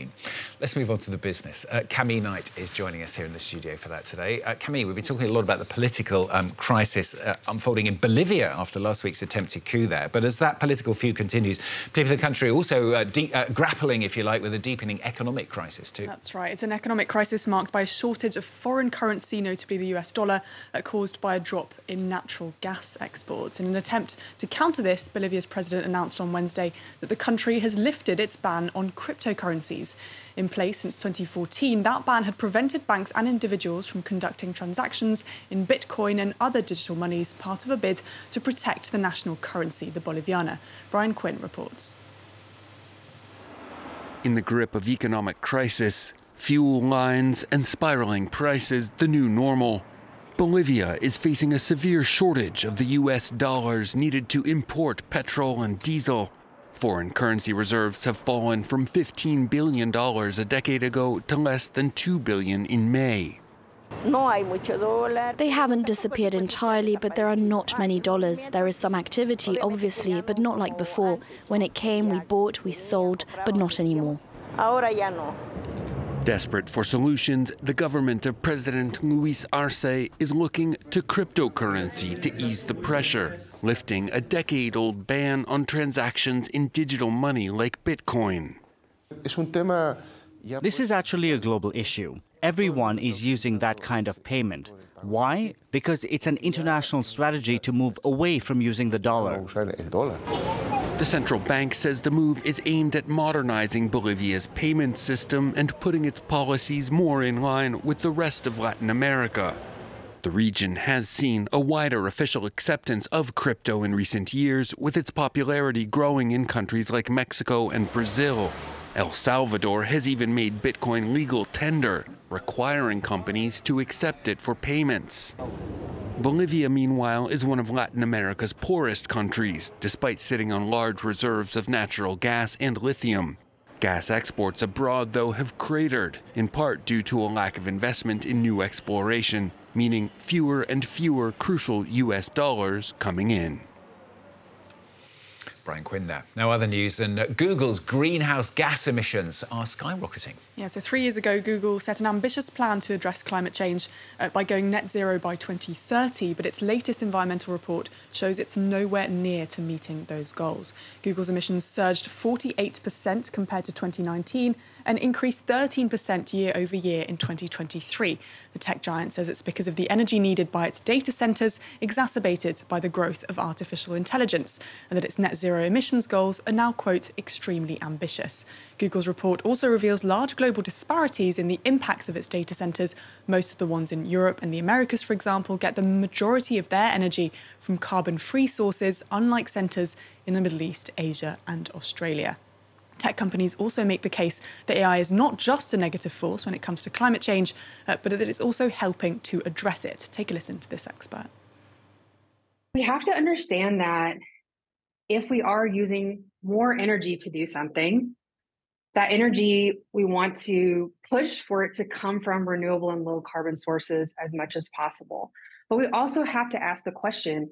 Spain. Let's move on to the business. Camille Knight is joining us here in the studio for that today. Camille, we've been talking a lot about the political crisis unfolding in Bolivia after last week's attempted coup there. But as that political feud continues, particularly the country also grappling, if you like, with a deepening economic crisis too. That's right. It's an economic crisis marked by a shortage of foreign currency, notably the US dollar, caused by a drop in natural gas exports. In an attempt to counter this, Bolivia's president announced on Wednesday that the country has lifted its ban on cryptocurrencies. In place since 2014, that ban had prevented banks and individuals from conducting transactions in Bitcoin and other digital monies, part of a bid to protect the national currency, the Boliviana. Brian Quinn reports. In the grip of economic crisis, fuel lines and spiraling prices, the new normal, Bolivia is facing a severe shortage of the US dollars needed to import petrol and diesel. Foreign currency reserves have fallen from $15 billion a decade ago to less than $2 billion in May. They haven't disappeared entirely, but there are not many dollars. There is some activity, obviously, but not like before. When it came, we bought, we sold, but not anymore. Desperate for solutions, the government of President Luis Arce is looking to cryptocurrency to ease the pressure, lifting a decade-old ban on transactions in digital money like Bitcoin. This is actually a global issue. Everyone is using that kind of payment. Why? Because it's an international strategy to move away from using the dollar. The central bank says the move is aimed at modernizing Bolivia's payment system and putting its policies more in line with the rest of Latin America. The region has seen a wider official acceptance of crypto in recent years, with its popularity growing in countries like Mexico and Brazil. El Salvador has even made Bitcoin legal tender, requiring companies to accept it for payments. Bolivia, meanwhile, is one of Latin America's poorest countries, despite sitting on large reserves of natural gas and lithium. Gas exports abroad, though, have cratered, in part due to a lack of investment in new exploration, meaning fewer and fewer crucial US dollars coming in. Brian Quinn there. No other news than Google's greenhouse gas emissions are skyrocketing. Yeah, so 3 years ago, Google set an ambitious plan to address climate change by going net zero by 2030, but its latest environmental report shows it's nowhere near to meeting those goals. Google's emissions surged 48% compared to 2019 and increased 13% year over year in 2023. The tech giant says it's because of the energy needed by its data centres, exacerbated by the growth of artificial intelligence, and that its net zero emissions goals are now, quote, extremely ambitious. Google's report also reveals large global disparities in the impacts of its data centres. Most of the ones in Europe and the Americas, for example, get the majority of their energy from carbon-free sources, unlike centres in the Middle East, Asia and Australia. Tech companies also make the case that AI is not just a negative force when it comes to climate change, but that it's also helping to address it. Take a listen to this expert. We have to understand that if we are using more energy to do something, that energy, we want to push for it to come from renewable and low carbon sources as much as possible. But we also have to ask the question,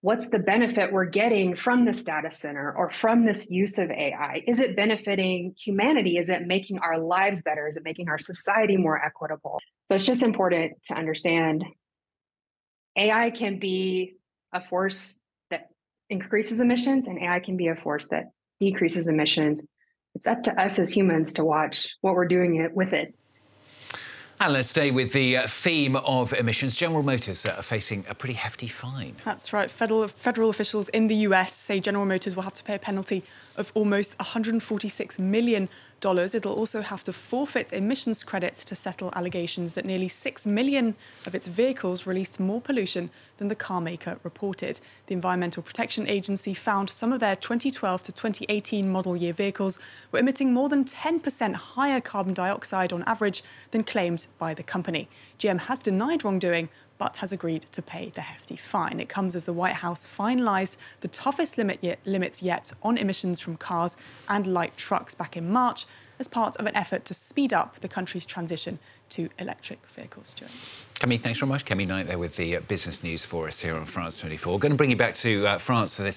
what's the benefit we're getting from this data center or from this use of AI? Is it benefiting humanity? Is it making our lives better? Is it making our society more equitable? So it's just important to understand AI can be a force increases emissions, and AI can be a force that decreases emissions. It's up to us as humans to watch what we're doing with it. And let's stay with the theme of emissions. General Motors are facing a pretty hefty fine. That's right. Federal officials in the US say General Motors will have to pay a penalty of almost $146 million. It'll also have to forfeit emissions credits to settle allegations that nearly 6 million of its vehicles released more pollution than the car maker reported. The Environmental Protection Agency found some of their 2012 to 2018 model year vehicles were emitting more than 10% higher carbon dioxide on average than claimed by the company. GM has denied wrongdoing, but has agreed to pay the hefty fine. It comes as the White House finalised the toughest limits yet on emissions from cars and light trucks back in March as part of an effort to speed up the country's transition to electric vehicles. Camille, thanks very much. Camille Knight there with the business news for us here on France 24. Going to bring you back to France for this.